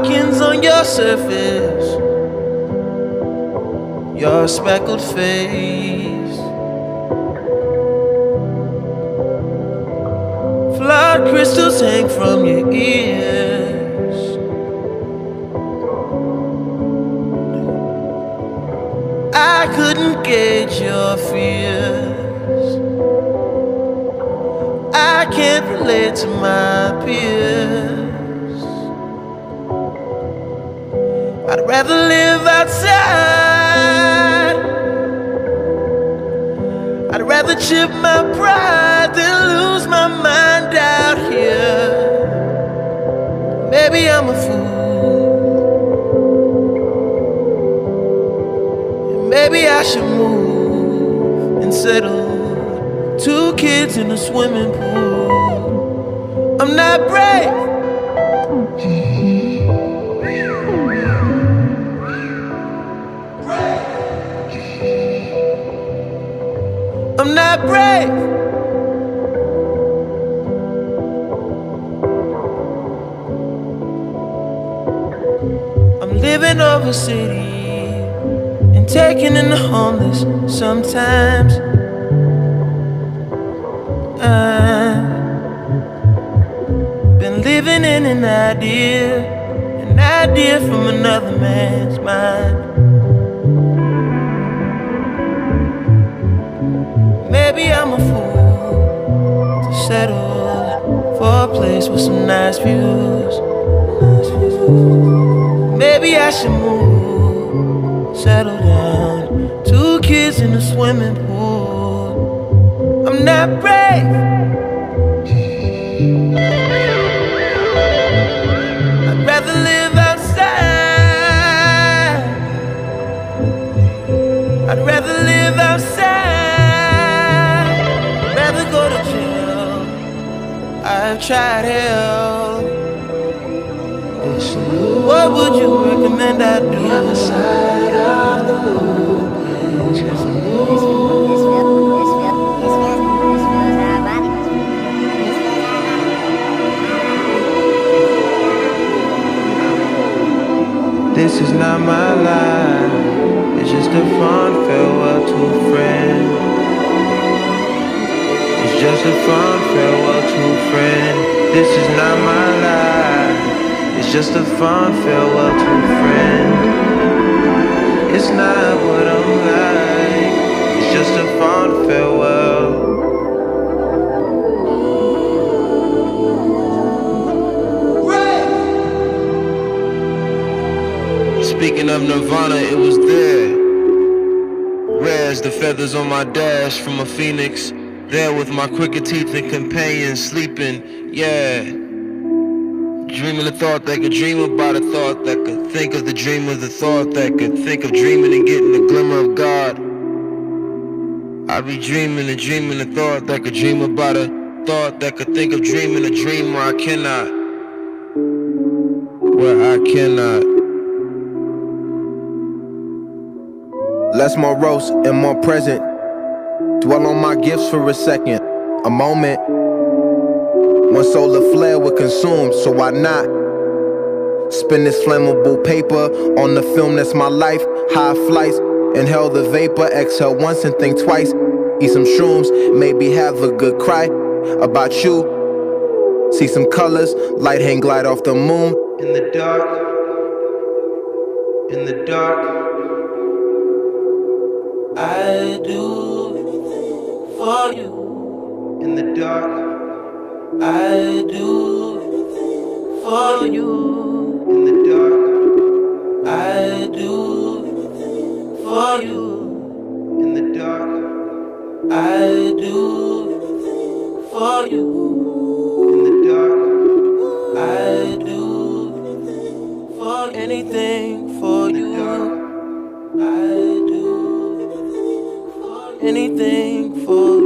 markings on your surface, your speckled face. Flood crystals hang from your ears. I couldn't gauge your fears. I can't relate to my peers. I'd rather live outside. I'd rather chip my pride than lose my mind out here. Maybe I'm a fool. Maybe I should move and settle. 2 kids in a swimming pool. I'm not brave. I'm not brave. I'm living over city and taking in the homeless sometimes. I've been living in an idea from another man's mind. Maybe I'm a fool to settle for a place with some nice views. Maybe I should move, settle down. 2 kids in a swimming pool. I'm not brave. I'd rather live outside. I'd rather live outside. I've tried hell. What would you recommend I do? The other side of the loop. Just move. This is not my life. It's just a fond farewell to a friend. Just a fond farewell to a friend. This is not my life. It's just a fond farewell to a friend. It's not what I'm like. It's just a fond farewell. Red. Speaking of Nirvana, it was there. Rare as the feathers on my dash from a phoenix. There with my crooked teeth and companions sleeping, yeah. Dreaming a thought that could dream about a thought that could think of the dream of the thought that could think of dreaming and getting the glimmer of God. I be dreaming and dreaming a thought that could dream about a thought that could think of dreaming a dream where I cannot. Where I cannot. Less morose and more present. Dwell on my gifts for a second, a moment. One solar flare would consume, so why not? Spin this flammable paper on the film that's my life. High flights, inhale the vapor, exhale once and think twice. Eat some shrooms, maybe have a good cry about you. See some colors, light hang glide off the moon. In the dark, in the dark, I do for you. In the dark, I do everything for you. In the dark, I do everything for you. In the dark, I do everything for you. In the dark, I do everything for anything for you. I do everything for anything for